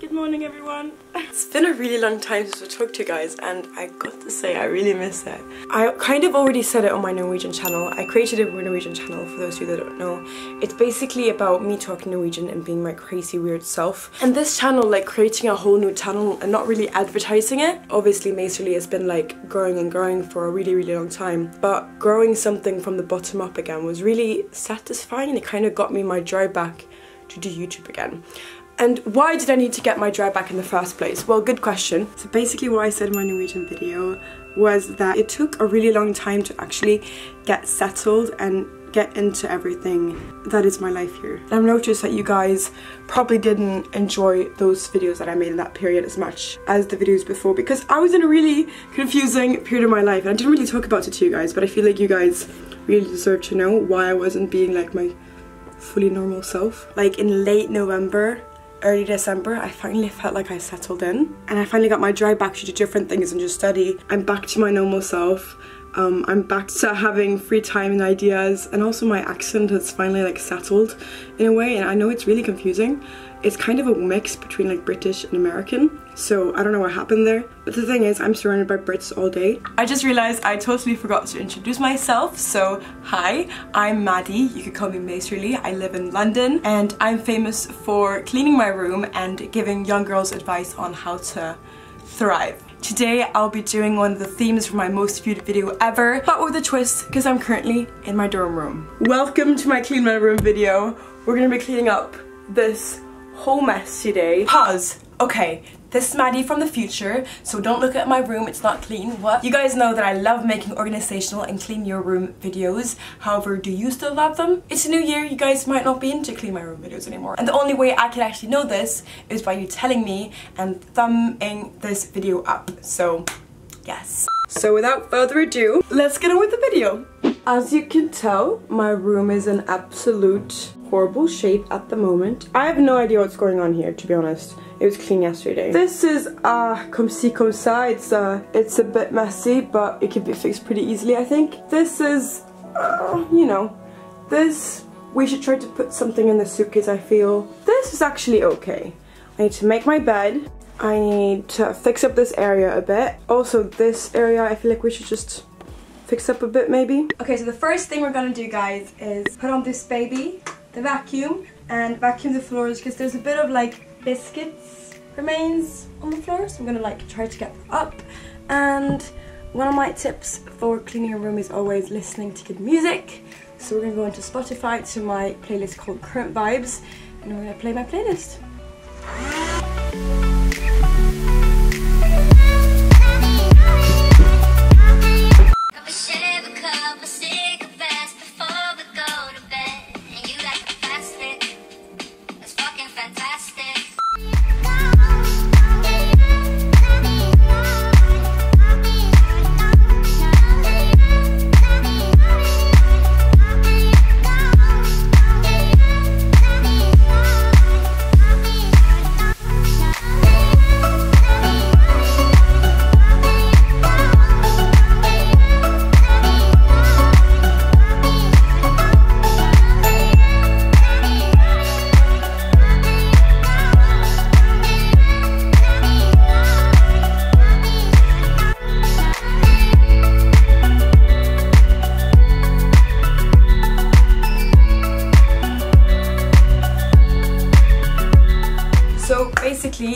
Good morning, everyone. It's been a really long time since I talked to you guys, and I got to say I really miss it. I kind of already said it on my Norwegian channel. I created a Norwegian channel for those of you that don't know. It's basically about me talking Norwegian and being my crazy weird self. And this channel, like creating a whole new channel and not really advertising it. Obviously Macerly has been like growing and growing for a really, really long time, but growing something from the bottom up again was really satisfying, and it kind of got me my drive back to do YouTube again. And why did I need to get my drive back in the first place? Well, good question. So basically what I said in my Norwegian video was that it took a really long time to actually get settled and get into everything that is my life here. I've noticed that you guys probably didn't enjoy those videos that I made in that period as much as the videos before, because I was in a really confusing period of my life, and I didn't really talk about it to you guys, but I feel like you guys really deserve to know why I wasn't being like my fully normal self. Like in late November, early December, I finally felt like I settled in, and I finally got my drive back to do different things and just study. I'm back to my normal self. I'm back to having free time and ideas, and also my accent has finally like settled in a way, and I know it's really confusing. It's kind of a mix between like British and American, so I don't know what happened there. But the thing is, I'm surrounded by Brits all day. I just realized I totally forgot to introduce myself, so hi, I'm Maddie, you could call me Macerly. I live in London, and I'm famous for cleaning my room and giving young girls advice on how to thrive. Today I'll be doing one of the themes from my most viewed video ever, but with a twist, because I'm currently in my dorm room. Welcome to my clean my room video. We're gonna be cleaning up this whole mess today. Pause. Okay, this is Maddie from the future, so don't look at my room, it's not clean. What? You guys know that I love making organizational and clean your room videos. However, do you still love them? It's a new year, you guys might not be into clean my room videos anymore. And the only way I can actually know this is by you telling me and thumbing this video up. So, yes. So without further ado, let's get on with the video. As you can tell, my room is an absolute horrible shape at the moment. I have no idea what's going on here, to be honest. It was clean yesterday. This is comme ci comme ça. It's a bit messy, but it could be fixed pretty easily, I think. This is, you know, this, we should try to put something in the suitcase, I feel. This is actually okay. I need to make my bed. I need to fix up this area a bit. Also this area, I feel like we should just fix up a bit maybe. Okay, so the first thing we're gonna do, guys, is put on this baby, the vacuum, and vacuum the floors, because there's a bit of like biscuits remains on the floor, so I'm gonna like try to get them up. And one of my tips for cleaning your room is always listening to good music, so we're gonna go into Spotify to my playlist called Current Vibes, and we're gonna play my playlist.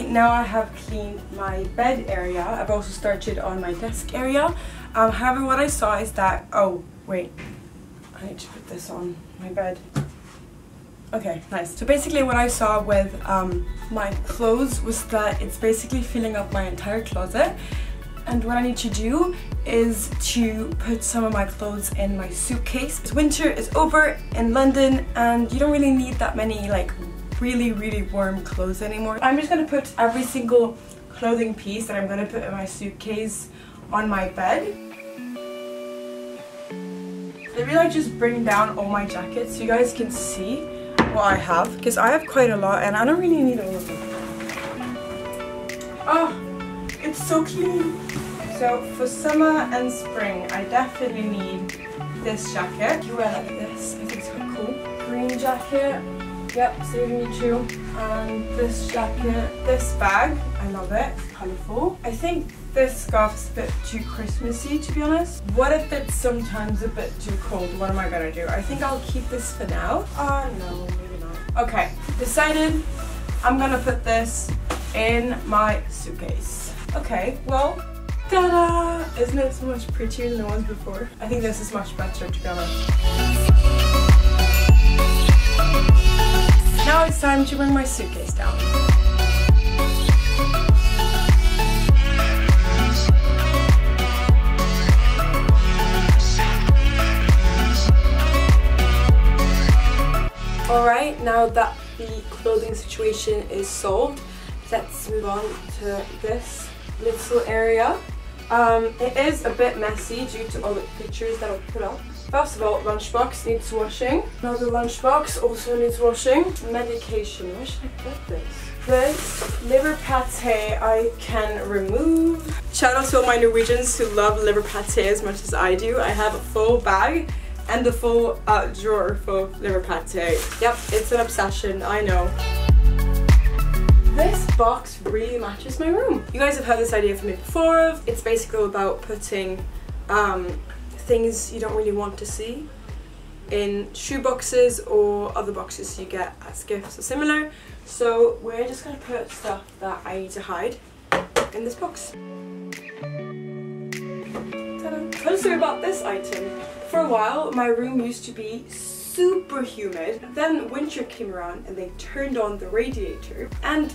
Now I have cleaned my bed area. I've also started on my desk area. However, what I saw is that, oh wait, I need to put this on my bed. Okay, nice. So basically what I saw with my clothes was that it's basically filling up my entire closet. And what I need to do is to put some of my clothes in my suitcase. Winter is over in London, and you don't really need that many like really warm clothes anymore. I'm just gonna put every single clothing piece that I'm gonna put in my suitcase on my bed. I really like just bring down all my jackets so you guys can see what I have, because I have quite a lot and I don't really need all of them. Oh, it's so clean. So for summer and spring, I definitely need this jacket. You wear like this, I think it's quite cool. Green jacket. Yep, Soothing You Chill. And this jacket, this bag, I love it, it's colourful. I think this scarf is a bit too Christmassy, to be honest. What if it's sometimes a bit too cold? What am I gonna do? I think I'll keep this for now. No, maybe not. Okay, decided I'm gonna put this in my suitcase. Okay, well, ta-da! Isn't it so much prettier than the ones before? I think this is much better, to be honest. Now it's time to bring my suitcase down. Alright, now that the clothing situation is solved, let's move on to this little area. It is a bit messy due to all the pictures that I've put up. First of all, lunchbox needs washing. Another lunchbox also needs washing. Medication, where should I put this? This liver pate I can remove. Shout out to all my Norwegians who love liver pate as much as I do. I have a full bag and the full drawer full of liver pate. Yep, it's an obsession, I know. This box really matches my room. You guys have heard this idea from me before. It's basically about putting things you don't really want to see in shoe boxes or other boxes you get as gifts or similar. So we're just going to put stuff that I need to hide in this box. Ta-da! Tell a story about this item. For a while, my room used to be super humid. Then winter came around and they turned on the radiator and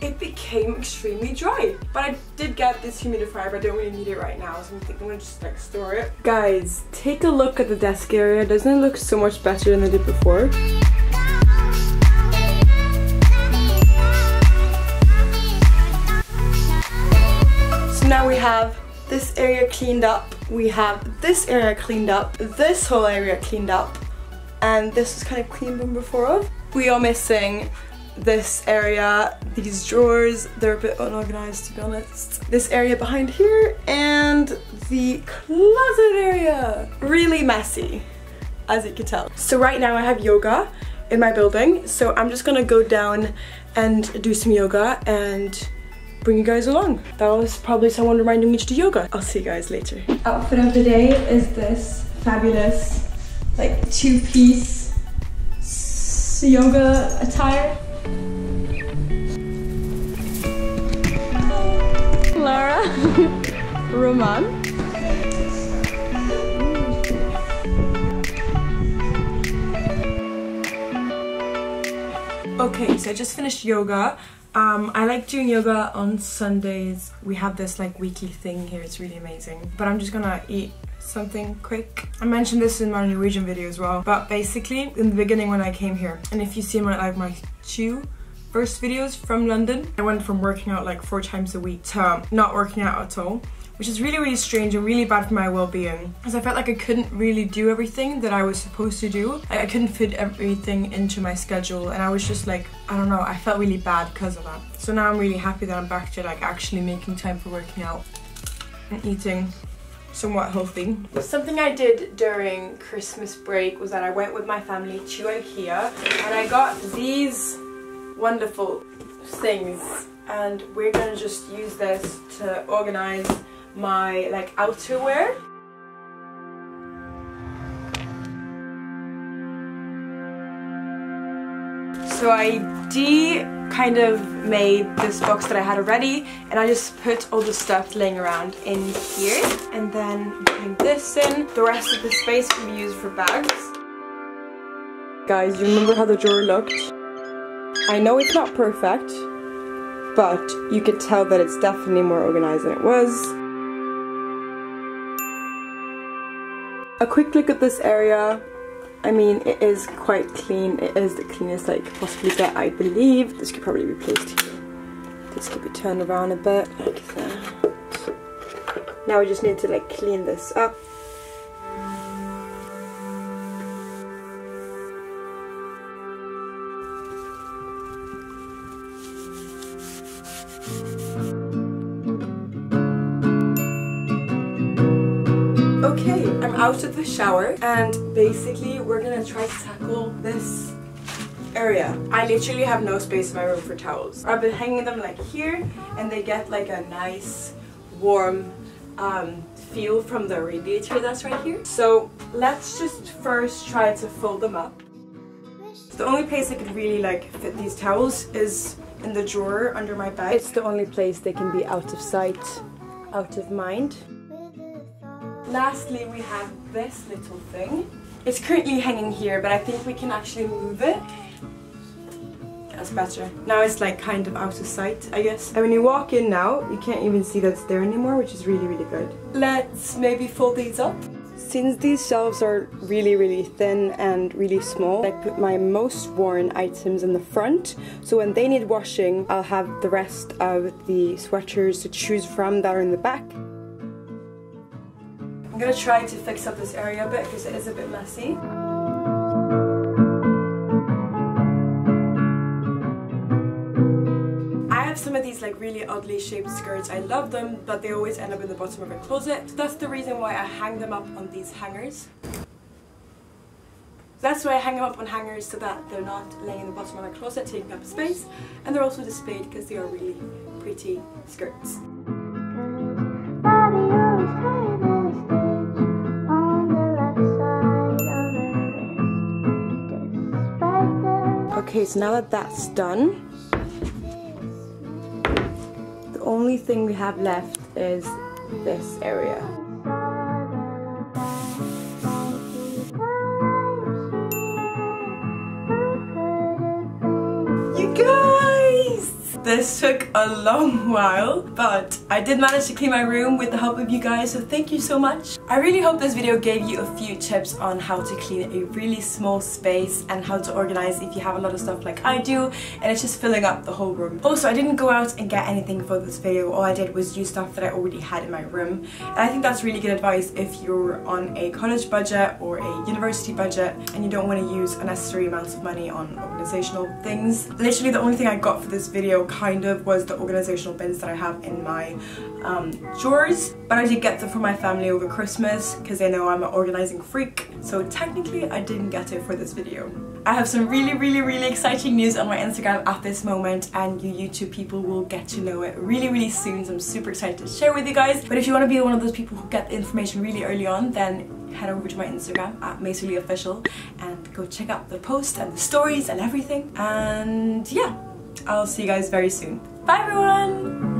it became extremely dry. But I did get this humidifier, but I don't really need it right now, so I think I'm gonna just like store it. Guys, take a look at the desk area. Doesn't it look so much better than I did before? So now we have this area cleaned up. We have this area cleaned up. This whole area cleaned up. And this was kind of clean from before. We are missing this area, these drawers, they're a bit unorganized to be honest. This area behind here and the closet area. Really messy, as you can tell. So right now I have yoga in my building, so I'm just gonna go down and do some yoga and bring you guys along. That was probably someone reminding me to do yoga. I'll see you guys later. Outfit of the day is this fabulous like two-piece yoga attire. Lara, Roman. Okay, so I just finished yoga. I like doing yoga on Sundays. We have this like weekly thing here, it's really amazing. But I'm just gonna eat something quick. I mentioned this in my Norwegian video as well, but basically in the beginning when I came here, and if you see my two first videos from London, I went from working out like 4 times a week to not working out at all, which is really, really strange and really bad for my well-being, because I felt like I couldn't really do everything that I was supposed to do. Like, I couldn't fit everything into my schedule, and I was just like, I don't know, I felt really bad because of that. So now I'm really happy that I'm back to like actually making time for working out and eating somewhat healthy. Something I did during Christmas break was that I went with my family to IKEA and I got these wonderful things, and we're gonna just use this to organize my like outerwear. So I kind of made this box that I had already, and I just put all the stuff laying around in here, and then I'm putting this in. The rest of the space can be used for bags. Guys, you remember how the drawer looked? I know it's not perfect, but you could tell that it's definitely more organized than it was. A quick look at this area. I mean, it is quite clean. It is the cleanest I could possibly get, I believe. This could probably be placed here. This could be turned around a bit, like that. Now we just need to like clean this up. Okay, I'm out of the shower and basically we're gonna try to tackle this area. I literally have no space in my room for towels. I've been hanging them like here, and they get like a nice warm feel from the radiator that's right here. So let's just first try to fold them up. The only place I could really like fit these towels is in the drawer under my bed. It's the only place they can be out of sight, out of mind. Lastly, we have this little thing. It's currently hanging here, but I think we can actually move it. That's better. Now it's like kind of out of sight, I guess. And when you walk in now, you can't even see that it's there anymore, which is really, really good. Let's maybe fold these up. Since these shelves are really, really thin and really small, I put my most worn items in the front, so when they need washing, I'll have the rest of the sweaters to choose from that are in the back. I'm gonna try to fix up this area a bit because it is a bit messy. Some of these like really oddly shaped skirts, I love them, but they always end up in the bottom of a closet. That's the reason why I hang them up on these hangers. That's why I hang them up on hangers, so that they're not laying in the bottom of my closet taking up space, and they're also displayed because they are really pretty skirts. Okay, so now that that's done, only thing we have left is this area. You guys! This took a long while, but I did manage to clean my room with the help of you guys, so thank you so much. I really hope this video gave you a few tips on how to clean a really small space and how to organize if you have a lot of stuff like I do and it's just filling up the whole room. Also, I didn't go out and get anything for this video. All I did was use stuff that I already had in my room, and I think that's really good advice if you're on a college budget or a university budget and you don't want to use unnecessary amounts of money on organizational things. Literally the only thing I got for this video kind of was the organizational bins that I have in my drawers, but I did get them from my family over Christmas because they know I'm an organizing freak, so technically I didn't get it for this video. I have some really, really, really exciting news on my Instagram at this moment, and you YouTube people will get to know it really, really soon, so I'm super excited to share with you guys. But if you want to be one of those people who get the information really early on, then head over to my Instagram at Macerlyofficial and go check out the post and the stories and everything. And yeah, I'll see you guys very soon. Bye everyone!